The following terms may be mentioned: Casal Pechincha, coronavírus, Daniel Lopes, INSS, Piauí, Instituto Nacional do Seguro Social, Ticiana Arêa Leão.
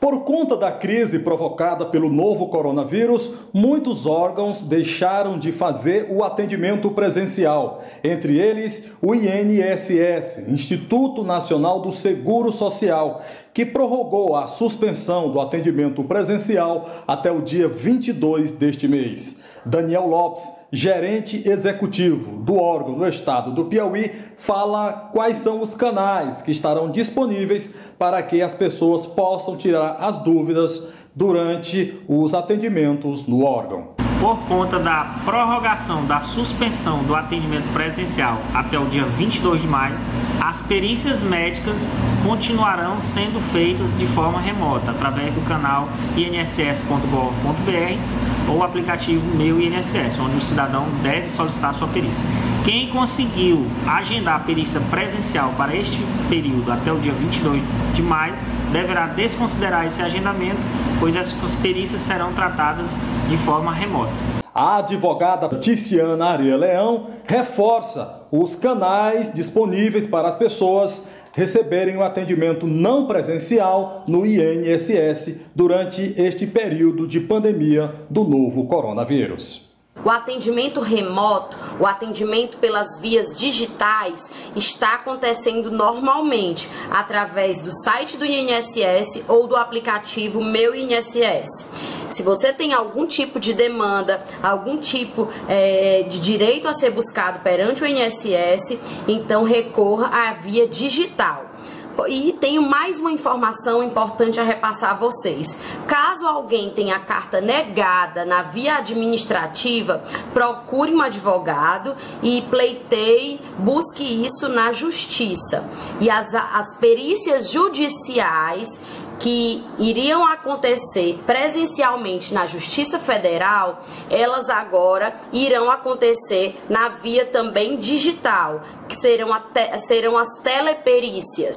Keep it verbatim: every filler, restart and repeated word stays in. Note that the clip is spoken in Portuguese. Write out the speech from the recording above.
Por conta da crise provocada pelo novo coronavírus, muitos órgãos deixaram de fazer o atendimento presencial, entre eles o I N S S, Instituto Nacional do Seguro Social, que prorrogou a suspensão do atendimento presencial até o dia vinte e dois deste mês. Daniel Lopes, gerente executivo do órgão no estado do Piauí, fala quais são os canais que estarão disponíveis para que as pessoas possam tirar as dúvidas durante os atendimentos no órgão. Por conta da prorrogação da suspensão do atendimento presencial até o dia vinte e dois de maio, as perícias médicas continuarão sendo feitas de forma remota, através do canal i n s s ponto gov ponto br ou o aplicativo Meu I N S S, onde o cidadão deve solicitar sua perícia. Quem conseguiu agendar a perícia presencial para este período até o dia vinte e dois de maio, deverá desconsiderar esse agendamento, pois essas perícias serão tratadas de forma remota. A advogada Ticiana Arêa Leão reforça os canais disponíveis para as pessoas receberem o atendimento não presencial no I N S S durante este período de pandemia do novo coronavírus. O atendimento remoto, o atendimento pelas vias digitais está acontecendo normalmente através do site do I N S S ou do aplicativo Meu I N S S. Se você tem algum tipo de demanda, algum tipo é, de direito a ser buscado perante o I N S S, então recorra à via digital. E tenho mais uma informação importante a repassar a vocês. Caso alguém tenha a carta negada na via administrativa, procure um advogado e pleiteie, busque isso na justiça. E as, as perícias judiciais que iriam acontecer presencialmente na Justiça Federal, elas agora irão acontecer na via também digital, que serão, te- serão as teleperícias.